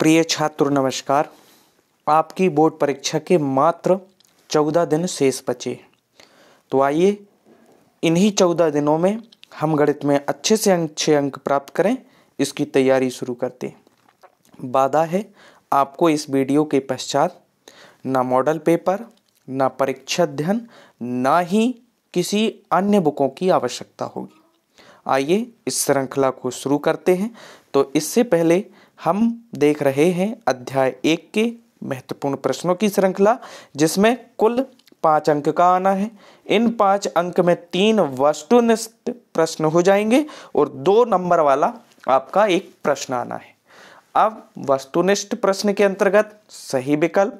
प्रिय छात्र नमस्कार। आपकी बोर्ड परीक्षा के मात्र 14 दिन शेष बचे, तो आइए इन्हीं 14 दिनों में हम गणित में अच्छे अंक प्राप्त करें, इसकी तैयारी शुरू करते। वादा है आपको इस वीडियो के पश्चात ना मॉडल पेपर, ना परीक्षा अध्ययन, ना ही किसी अन्य बुकों की आवश्यकता होगी। आइए इस श्रृंखला को शुरू करते हैं। तो इससे पहले हम देख रहे हैं अध्याय 1 के महत्वपूर्ण प्रश्नों की श्रृंखला, जिसमें कुल 5 अंक का आना है। इन 5 अंक में 3 वस्तुनिष्ठ प्रश्न हो जाएंगे और 2 नंबर वाला आपका एक प्रश्न आना है। अब वस्तुनिष्ठ प्रश्न के अंतर्गत सही विकल्प,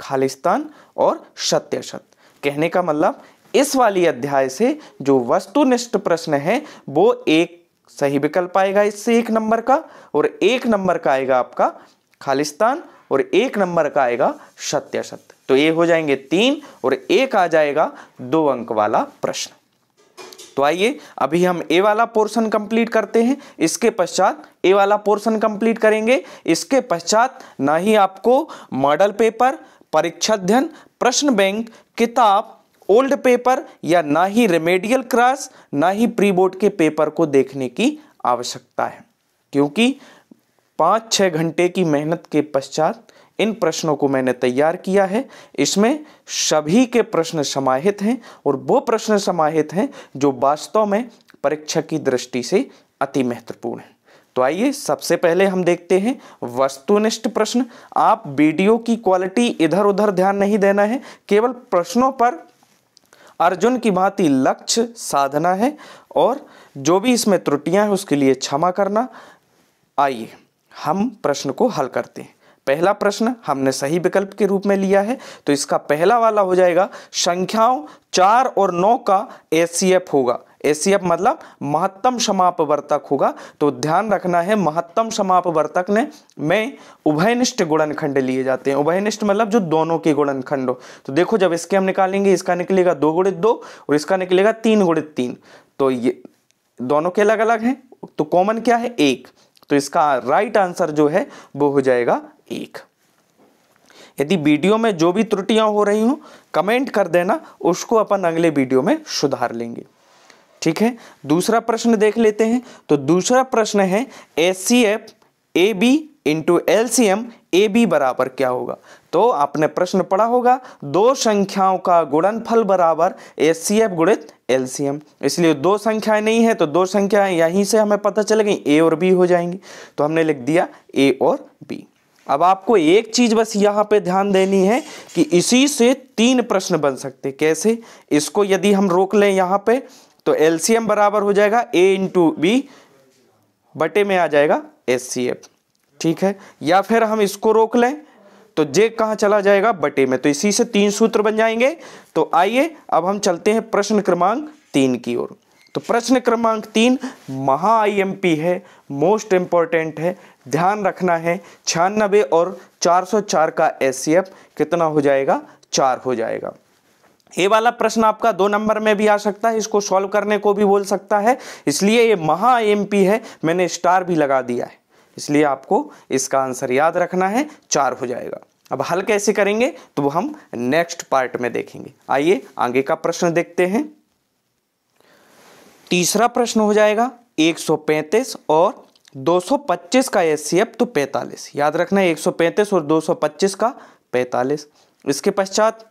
खालिस्तान और सत्य असत्य, कहने का मतलब इस वाली अध्याय से जो वस्तुनिष्ठ प्रश्न है वो एक सही विकल्प आएगा, इससे 1 नंबर का, और 1 नंबर का आएगा आपका खालिस्तान और 1 नंबर का आएगा सत्य असत्य। तो ये हो जाएंगे 3 और 1 आ जाएगा 2 अंक वाला प्रश्न। तो आइए अभी हम ए वाला पोर्शन कंप्लीट करते हैं, इसके पश्चात ए वाला पोर्शन कंप्लीट करेंगे। इसके पश्चात ना ही आपको मॉडल पेपर, परीक्षा अध्ययन, प्रश्न बैंक, किताब, ओल्ड पेपर या ना ही रेमेडियल क्रॉस, ना ही प्री बोर्ड के पेपर को देखने की आवश्यकता है, क्योंकि 5-6 घंटे की मेहनत के पश्चात इन प्रश्नों को मैंने तैयार किया है। इसमें सभी के प्रश्न समाहित हैं और वो प्रश्न समाहित हैं जो वास्तव में परीक्षा की दृष्टि से अति महत्वपूर्ण है। तो आइए सबसे पहले हम देखते हैं वस्तुनिष्ठ प्रश्न। आप वीडियो की क्वालिटी इधर उधर ध्यान नहीं देना है, केवल प्रश्नों पर अर्जुन की भांति लक्ष्य साधना है और जो भी इसमें त्रुटियां हैं उसके लिए क्षमा करना। आइए हम प्रश्न को हल करते हैं। पहला प्रश्न हमने सही विकल्प के रूप में लिया है, तो इसका पहला वाला हो जाएगा संख्याओं 4 और 9 का एचसीएफ होगा। एचसीएफ मतलब महत्तम समापवर्तक होगा। तो ध्यान रखना है महत्तम समापवर्तक ने में उभयनिष्ठ गुणनखंड लिए जाते हैं। उभयनिष्ठ मतलब जो दोनों के गुणनखंड हो। तो देखो जब इसके हम निकालेंगे, इसका निकलेगा 2 गुणित 2 और इसका निकलेगा 3 गुणित 3। तो ये दोनों के अलग अलग हैं, तो कॉमन क्या है 1। तो इसका राइट आंसर जो है वो हो जाएगा 1। यदि वीडियो में जो भी त्रुटियां हो रही हों कमेंट कर देना, उसको अपन अगले वीडियो में सुधार लेंगे, ठीक है। दूसरा प्रश्न देख लेते हैं। तो दूसरा प्रश्न है HCF AB into LCM AB बराबर क्या होगा। तो आपने प्रश्न पढ़ा होगा 2 संख्याओं का गुणनफल बराबर एचसीएफ गुणित एलसीएम, इसलिए 2 संख्याएं नहीं है, तो 2 संख्याएं यहीं से हमें पता चल गई ए और बी हो जाएंगी। तो हमने लिख दिया ए और बी। अब आपको एक चीज बस यहाँ पे ध्यान देनी है कि इसी से 3 प्रश्न बन सकते। कैसे? इसको यदि हम रोक लें यहाँ पे, तो एलसीएम बराबर हो जाएगा ए इंटू बी बटे में आ जाएगा एचसीएफ, ठीक है। या फिर हम इसको रोक लें तो जे कहाँ चला जाएगा बटे में। तो इसी से 3 सूत्र बन जाएंगे। तो आइए अब हम चलते हैं प्रश्न क्रमांक 3 की ओर। तो प्रश्न क्रमांक 3 महा IMP है, मोस्ट इम्पोर्टेंट है। ध्यान रखना है 96 और 404 का एचसीएफ कितना हो जाएगा, 4 हो जाएगा। ये वाला प्रश्न आपका 2 नंबर में भी आ सकता है, इसको सॉल्व करने को भी बोल सकता है, इसलिए ये महा IMP है। मैंने स्टार भी लगा दिया है, इसलिए आपको इसका आंसर याद रखना है, 4 हो जाएगा। अब हल कैसे करेंगे तो वो हम नेक्स्ट पार्ट में देखेंगे। आइए आगे का प्रश्न देखते हैं। तीसरा प्रश्न हो जाएगा 135 और 225 का एचसीएफ, तो 45 याद रखना है। 135 और 225 का 45। इसके पश्चात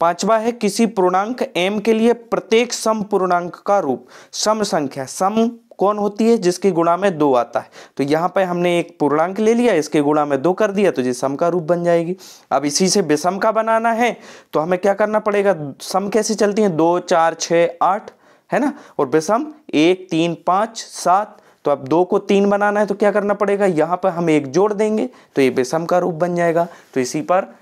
पांचवा है किसी पूर्णांक m के लिए प्रत्येक सम पूर्णांक का रूप। सम संख्या, सम कौन होती है, जिसके गुणा में 2 आता है। तो यहाँ पे हमने एक पूर्णांक ले लिया, इसके गुणा में 2 कर दिया, तो ये सम का रूप बन जाएगी। अब इसी से विषम का बनाना है, तो हमें क्या करना पड़ेगा, सम कैसे चलती हैं 2, 4, 6, 8 है ना, और विषम 1, 3, 5, 7। तो अब 2 को 3 बनाना है, तो क्या करना पड़ेगा, यहाँ पर हम 1 जोड़ देंगे, तो ये विषम का रूप बन जाएगा। तो इसी पर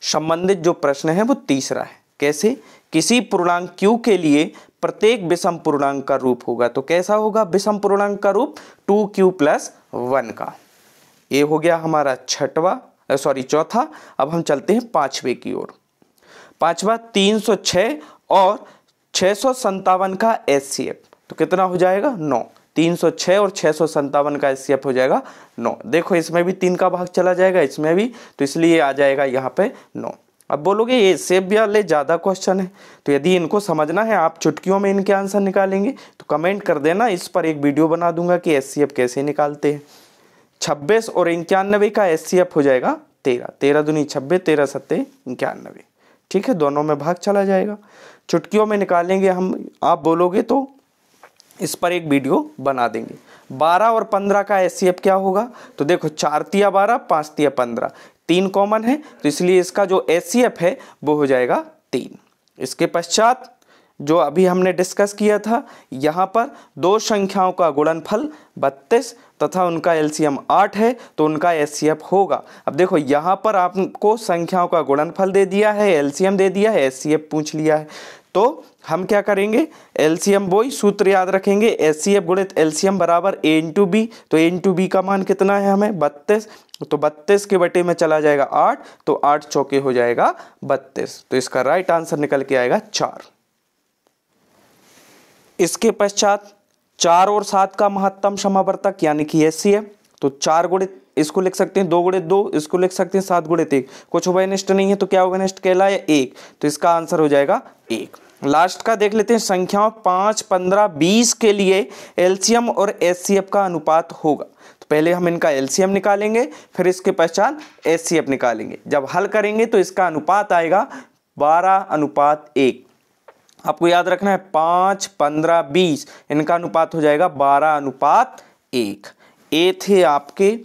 संबंधित जो प्रश्न है वो तीसरा है। कैसे? किसी पूर्णांक q के लिए प्रत्येक विषम पूर्णांक का रूप होगा। तो कैसा होगा विषम पूर्णांक का रूप, 2q+1 का। ये हो गया हमारा चौथा। अब हम चलते हैं 5वें की ओर। 5वां 306 और 657 का एचसीएफ, तो कितना हो जाएगा 9। 306 और 657 का एचसीएफ हो जाएगा 9। देखो इसमें भी 3 का भाग चला जाएगा, इसमें भी, तो इसलिए आ जाएगा यहाँ पे 9। अब बोलोगे ये इससे भी वाले ज़्यादा क्वेश्चन है, तो यदि इनको समझना है आप चुटकियों में इनके आंसर निकालेंगे तो कमेंट कर देना, इस पर एक वीडियो बना दूंगा कि एचसीएफ कैसे निकालते हैं। 26 और 91 का एचसीएफ हो जाएगा 13, 13×2 = 26, 13×7 = 91। ठीक है, दोनों में भाग चला जाएगा, चुटकियों में निकालेंगे हम, आप बोलोगे तो इस पर एक वीडियो बना देंगे। 12 और 15 का एचसीएफ क्या होगा, तो देखो 4×3 = 12, 5×3 = 15, 3 कॉमन है तो इसलिए इसका जो एचसीएफ है वो हो जाएगा 3। इसके पश्चात जो अभी हमने डिस्कस किया था, यहाँ पर 2 संख्याओं का गुणनफल 32 तथा उनका एलसीएम 8 है तो उनका एचसीएफ होगा। अब देखो यहाँ पर आपको संख्याओं का गुणनफल दे दिया है, एलसीएम दे दिया है, एचसीएफ पूछ लिया है, तो हम क्या करेंगे, एलसीएम वही सूत्र याद रखेंगे, एचसीएफ गुणित एलसीएम बराबर a×b। तो a×b का मान कितना है हमें 32, तो 32 के बटे में चला जाएगा 8, तो 8×4 हो जाएगा 32। तो इसका राइट आंसर निकल के आएगा 4। इसके पश्चात 4 और 7 का महत्तम समावर्तक यानी कि एचसीएफ, तो 4× इसको लिख सकते हैं 2×2, इसको लिख सकते हैं 7×1, कुछ उभयनिष्ठ नहीं है तो क्या उभयनिष्ठ कहलाया 1, तो इसका आंसर हो जाएगा 1। लास्ट का देख लेते हैं, संख्याओं 5, 15, 20 के लिए एलसीएम और एचसीएफ का अनुपात होगा। तो पहले हम इनका एलसीएम निकालेंगे, फिर इसके पश्चात एचसीएफ निकालेंगे। जब हल करेंगे तो इसका अनुपात आएगा 12:1। आपको याद रखना है 5, 15, 20 इनका अनुपात हो जाएगा 12:1। ए थे आपके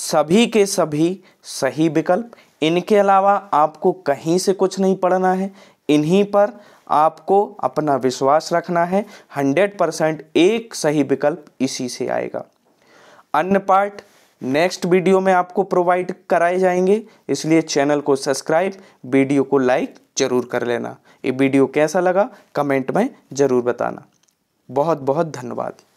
सभी के सभी सही विकल्प, इनके अलावा आपको कहीं से कुछ नहीं पढ़ना है, इन्हीं पर आपको अपना विश्वास रखना है। 100% एक सही विकल्प इसी से आएगा। अन्य पार्ट नेक्स्ट वीडियो में आपको प्रोवाइड कराए जाएंगे, इसलिए चैनल को सब्सक्राइब, वीडियो को लाइक जरूर कर लेना। ये वीडियो कैसा लगा कमेंट में ज़रूर बताना। बहुत बहुत धन्यवाद।